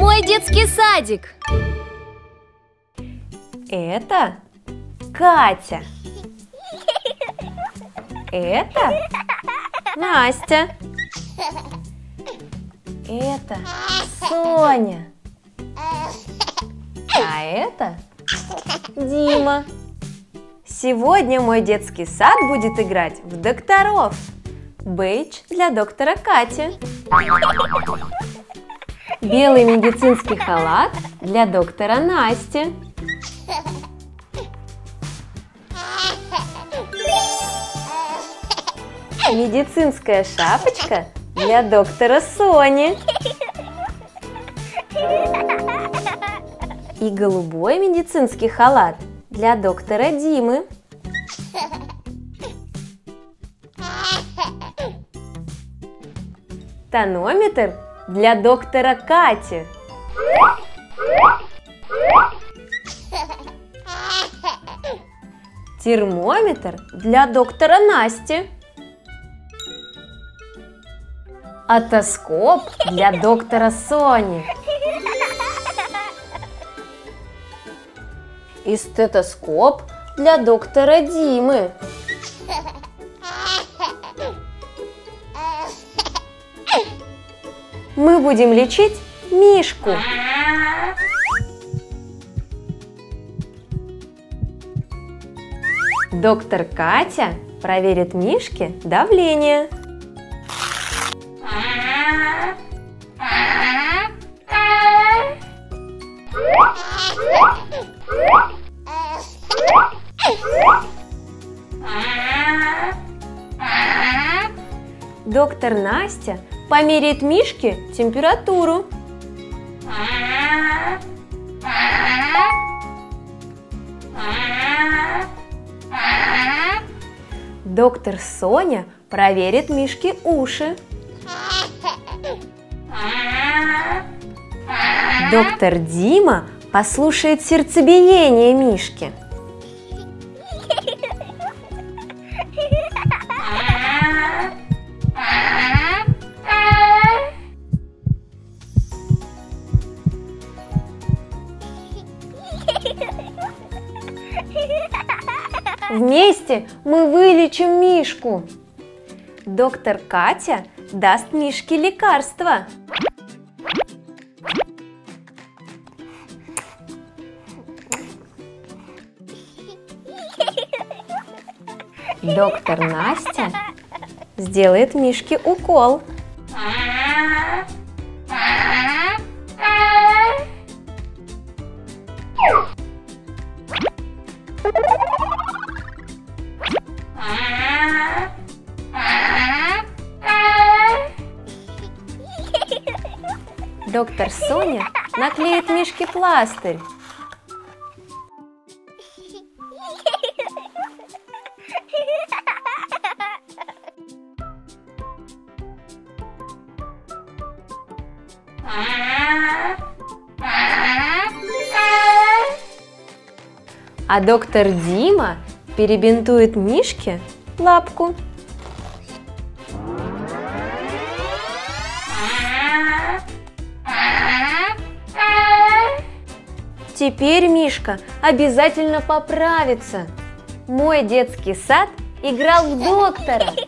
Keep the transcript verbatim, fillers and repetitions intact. Мой детский садик. Это Катя. Это Настя. Это Соня. А это Дима. Сегодня мой детский сад будет играть в докторов. Бейдж для доктора Кати. Белый медицинский халат для доктора Насти. Медицинская шапочка для доктора Сони. И голубой медицинский халат для доктора Димы. Тонометр для доктора Кати. Термометр для доктора Насти. Отоскоп для доктора Сони. И стетоскоп для доктора Димы. Мы будем лечить Мишку. Доктор Катя проверит Мишке давление. Доктор Настя померяет Мишке температуру. Доктор Соня проверит Мишке уши. Доктор Дима послушает сердцебиение Мишки. Вместе мы вылечим Мишку. Доктор Катя даст Мишке лекарство. Доктор Настя сделает Мишке укол. Доктор Соня наклеит Мишке пластырь. А доктор Дима перебинтует Мишке лапку. Теперь Мишка обязательно поправится. Мой детский сад играл в доктора.